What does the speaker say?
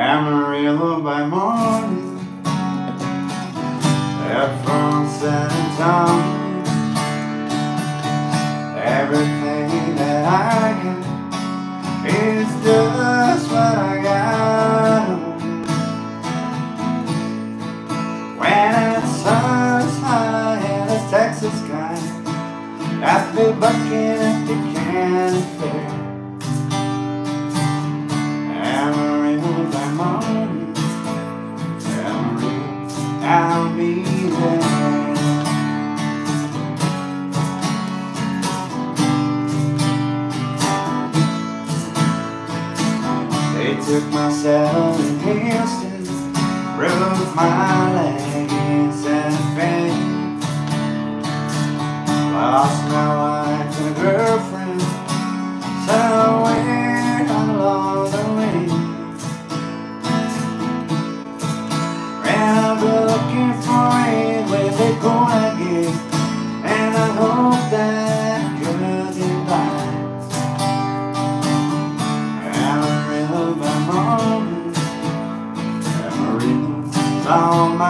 Amarillo by morning, they're from San Antonio. Everything that I got is just what I got. When it's as high as Texas sky, I'd be bucking at the county fair. I'll be there. They took my saddle in Houston, broke my legs and pain. Lost my wife and a girlfriend somewhere along the way. And I'll be looking for it where they go again, and I hope that good goodbye. Amarillo by morning, Amarillo's on my